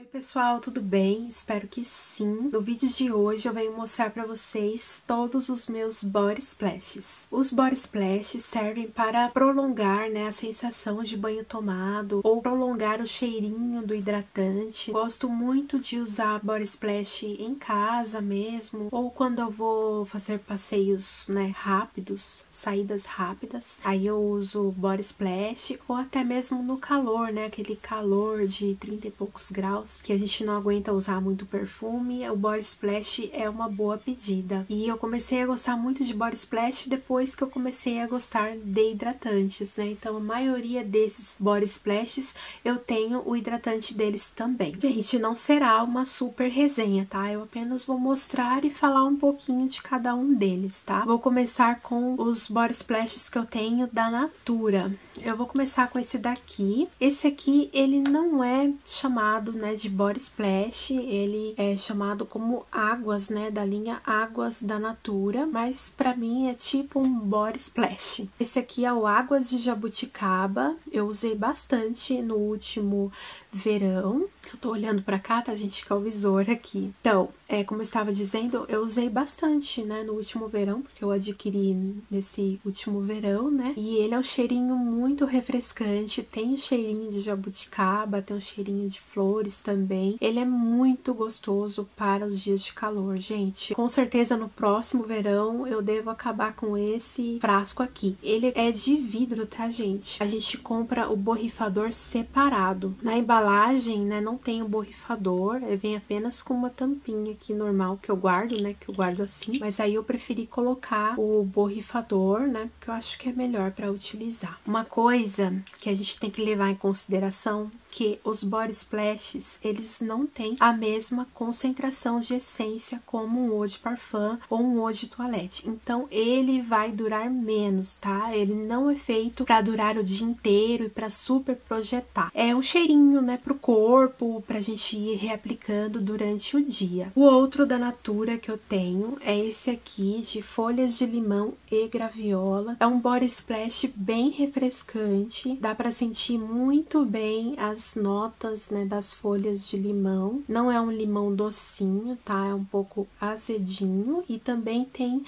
Oi pessoal, tudo bem? Espero que sim. No vídeo de hoje eu venho mostrar para vocês todos os meus body splashes. Os body splashes servem para prolongar, né, a sensação de banho tomado ou prolongar o cheirinho do hidratante. Gosto muito de usar body splash em casa mesmo ou quando eu vou fazer passeios, né, rápidos, saídas rápidas. Aí eu uso body splash ou até mesmo no calor, né, aquele calor de 30 e poucos graus que a gente não aguenta usar muito perfume, o body splash é uma boa pedida. E eu comecei a gostar muito de body splash depois que eu comecei a gostar de hidratantes, né? Então a maioria desses body splashes eu tenho o hidratante deles também. Gente, não será uma super resenha, tá? Eu apenas vou mostrar e falar um pouquinho de cada um deles, tá? Vou começar com os body splashes que eu tenho da Natura. Eu vou começar com esse daqui. Esse aqui, ele não é chamado, né, de body splash, ele é chamado como águas, né, da linha Águas da Natura, mas pra mim é tipo um body splash. Esse aqui é o Águas de Jabuticaba, eu usei bastante no último verão. Eu tô olhando pra cá, tá, gente, que é o visor aqui. Então, como eu estava dizendo, eu usei bastante, né, no último verão, porque eu adquiri nesse último verão, né, e ele é um cheirinho muito refrescante, tem um cheirinho de jabuticaba, tem um cheirinho de flores também. Ele é muito gostoso para os dias de calor, gente. Com certeza no próximo verão eu devo acabar com esse frasco aqui. Ele é de vidro, tá, gente? A gente compra o borrifador separado. Na embalagem, né, não tem o borrifador, ele vem apenas com uma tampinha aqui normal que eu guardo, né, que eu guardo assim, mas aí eu preferi colocar o borrifador, né, porque eu acho que é melhor para utilizar. Uma coisa que a gente tem que levar em consideração que os body splashes, eles não têm a mesma concentração de essência como um eau de parfum ou um eau de toilette. Então, ele vai durar menos, tá? Ele não é feito pra durar o dia inteiro e pra super projetar. É um cheirinho, né, pro corpo, pra gente ir reaplicando durante o dia. O outro da Natura que eu tenho é esse aqui de folhas de limão e graviola. É um body splash bem refrescante, dá pra sentir muito bem as notas, né, das folhas de limão. Não é um limão docinho, tá? É um pouco azedinho e também tem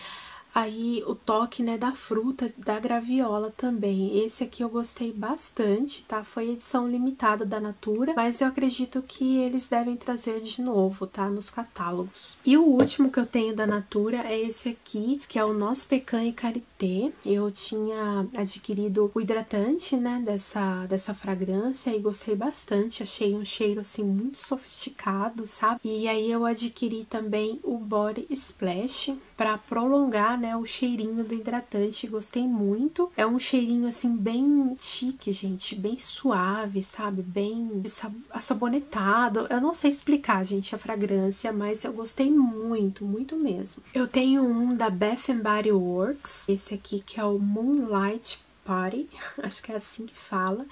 aí o toque, né, da fruta, da graviola também. Esse aqui eu gostei bastante, tá? Foi edição limitada da Natura, mas eu acredito que eles devem trazer de novo, tá? Nos catálogos. E o último que eu tenho da Natura é esse aqui, que é o Nós Pecan e Carité. Eu tinha adquirido o hidratante, né, dessa fragrância e gostei bastante. Achei um cheiro, assim, muito sofisticado, sabe? E aí eu adquiri também o Body Splash pra prolongar, né, o cheirinho do hidratante. Gostei muito. É um cheirinho assim bem chique, gente, bem suave, sabe, bem assabonetado. Eu não sei explicar, gente, a fragrância, mas eu gostei muito, muito mesmo. Eu tenho um da Bath & Body Works, esse aqui que é o Moonlight Party, acho que é assim que fala.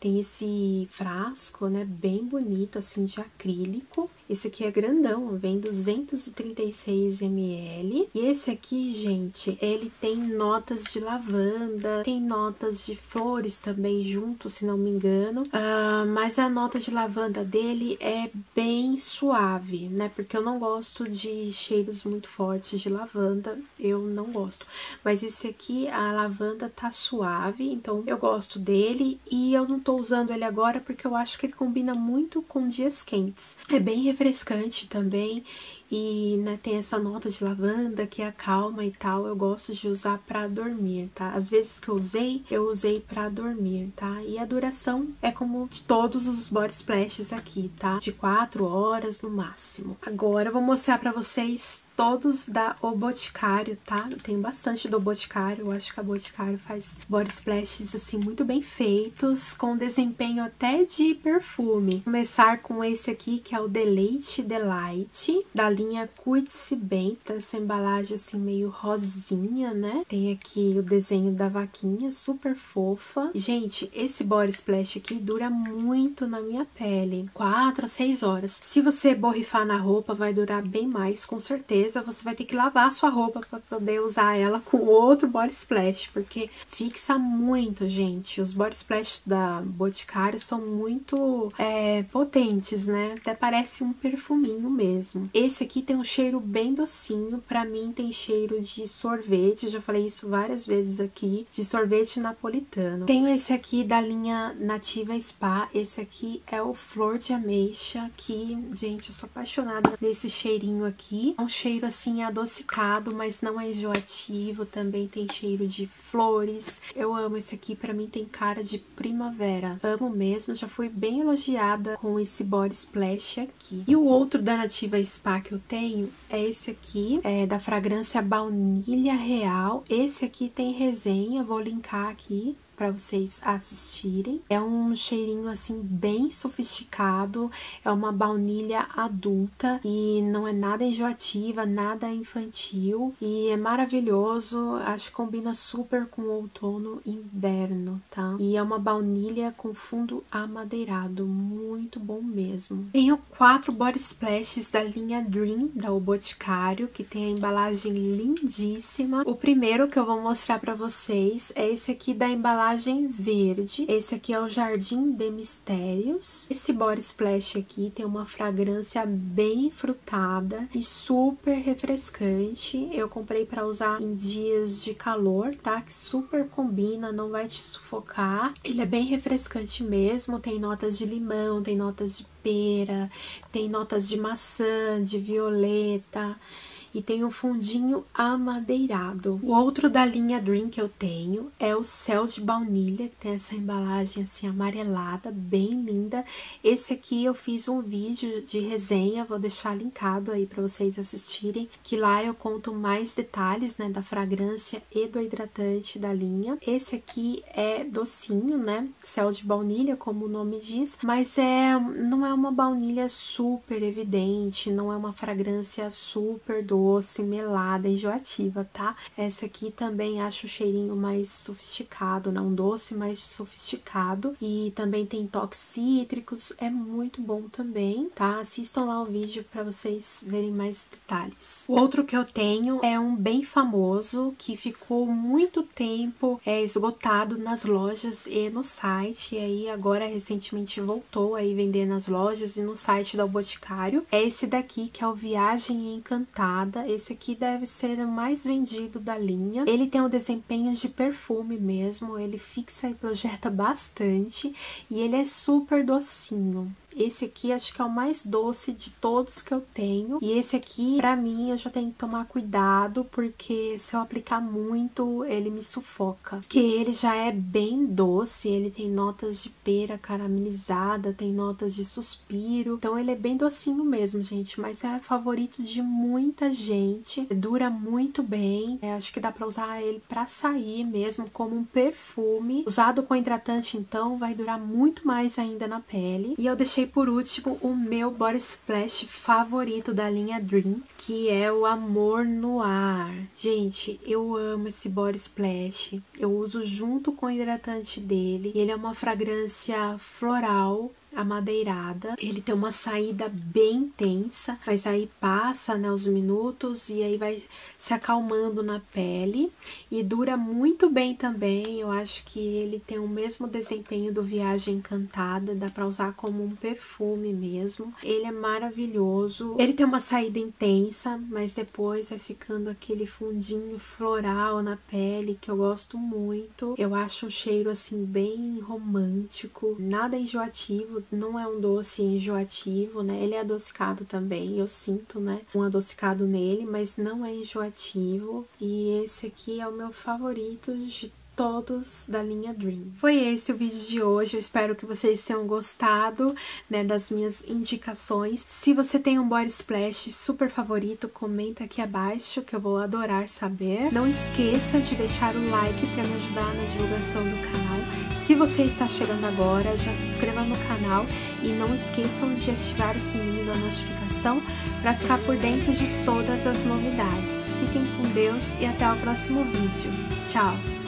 Tem esse frasco, né, bem bonito, assim, de acrílico. Esse aqui é grandão, vem 236 ml. E esse aqui, gente, ele tem notas de lavanda, tem notas de flores também junto, se não me engano. Mas a nota de lavanda dele é bem suave, né, porque eu não gosto de cheiros muito fortes de lavanda, eu não gosto. Mas esse aqui, a lavanda tá suave, então eu gosto dele e eu não tô usando ele agora porque eu acho que ele combina muito com dias quentes. É bem refrescante também e, né, tem essa nota de lavanda que acalma e tal. Eu gosto de usar pra dormir, tá? Às vezes que eu usei pra dormir, tá? E a duração é como de todos os body splashes aqui, tá? De 4 horas no máximo. Agora eu vou mostrar pra vocês todos da O Boticário, tá? Eu tenho bastante do Boticário, eu acho que a Boticário faz body splashes, assim, muito bem feitos, com desempenho até de perfume. Vou começar com esse aqui, que é o The Delight Delight Delight, da linha Cuide-se Bem. Tá essa embalagem assim meio rosinha, né? Tem aqui o desenho da vaquinha, super fofa. Gente, esse body splash aqui dura muito na minha pele, 4 a 6 horas. Se você borrifar na roupa, vai durar bem mais, com certeza. Você vai ter que lavar a sua roupa para poder usar ela com outro body splash, porque fixa muito, gente. Os body splash da Boticário são muito potentes, né? Até parece um perfuminho mesmo. Esse aqui tem um cheiro bem docinho, pra mim tem cheiro de sorvete, já falei isso várias vezes aqui, de sorvete napolitano. Tenho esse aqui da linha Nativa Spa, esse aqui é o Flor de Ameixa, que, gente, eu sou apaixonada nesse cheirinho aqui. É um cheiro assim adocicado, mas não é enjoativo, também tem cheiro de flores. Eu amo esse aqui, pra mim tem cara de primavera, amo mesmo, já fui bem elogiada com esse body splash aqui. E o outro da Nativa Spa que eu tenho é esse aqui, é da fragrância Baunilha Real. Esse aqui tem resenha, vou linkar aqui pra vocês assistirem. É um cheirinho assim bem sofisticado, é uma baunilha adulta e não é nada enjoativa, nada infantil, e é maravilhoso, acho que combina super com outono e inverno, tá? E é uma baunilha com fundo amadeirado, muito bom mesmo. Tenho 4 body splashes da linha Dream, da O Boticário, que tem a embalagem lindíssima. O primeiro que eu vou mostrar pra vocês é esse aqui da embalagem verde. Esse aqui é o Jardim de Mistérios. Esse body splash aqui tem uma fragrância bem frutada e super refrescante. Eu comprei para usar em dias de calor, tá? Que super combina, não vai te sufocar. Ele é bem refrescante mesmo, tem notas de limão, tem notas de pera, tem notas de maçã, de violeta, e tem um fundinho amadeirado. O outro da linha Dream que eu tenho é o Céu de Baunilha, que tem essa embalagem assim amarelada, bem linda. Esse aqui eu fiz um vídeo de resenha, vou deixar linkado aí pra vocês assistirem, que lá eu conto mais detalhes, né, da fragrância e do hidratante da linha. Esse aqui é docinho, né, Céu de Baunilha, como o nome diz, mas não é uma baunilha super evidente, não é uma fragrância super doce, doce, melada, enjoativa, tá? Essa aqui também acho o cheirinho mais sofisticado, não doce, mas sofisticado. E também tem toques cítricos, é muito bom também, tá? Assistam lá o vídeo pra vocês verem mais detalhes. O outro que eu tenho é um bem famoso, que ficou muito tempo esgotado nas lojas e no site, e aí agora recentemente voltou aí vender nas lojas e no site da O Boticário. É esse daqui, que é o Viagem Encantada. Esse aqui deve ser o mais vendido da linha. Ele tem um desempenho de perfume mesmo, ele fixa e projeta bastante, e ele é super docinho. Esse aqui acho que é o mais doce de todos que eu tenho, e esse aqui pra mim eu já tenho que tomar cuidado, porque se eu aplicar muito ele me sufoca, porque ele já é bem doce, ele tem notas de pera caramelizada, tem notas de suspiro, então ele é bem docinho mesmo, gente, mas é favorito de muita gente, dura muito bem, acho que dá pra usar ele pra sair mesmo, como um perfume, usado com hidratante então vai durar muito mais ainda na pele. E eu deixei por último o meu body splash favorito da linha Dream, que é o Amor no Ar. Gente, eu amo esse body splash, eu uso junto com o hidratante dele, ele é uma fragrância floral amadeirada, ele tem uma saída bem intensa, mas aí passa, né, os minutos, e aí vai se acalmando na pele, e dura muito bem também. Eu acho que ele tem o mesmo desempenho do Viagem Encantada, dá pra usar como um perfume mesmo, ele é maravilhoso, ele tem uma saída intensa, mas depois vai ficando aquele fundinho floral na pele, que eu gosto muito. Eu acho um cheiro assim bem romântico, nada enjoativo, não é um doce enjoativo, né? Ele é adocicado também, eu sinto, né, um adocicado nele, mas não é enjoativo. E esse aqui é o meu favorito de todos da linha Dream. Foi esse o vídeo de hoje, eu espero que vocês tenham gostado, né, das minhas indicações. Se você tem um body splash super favorito, comenta aqui abaixo, que eu vou adorar saber. Não esqueça de deixar o like para me ajudar na divulgação do canal. Se você está chegando agora, já se inscreva no canal e não esqueçam de ativar o sininho da notificação para ficar por dentro de todas as novidades. Fiquem com Deus e até o próximo vídeo. Tchau!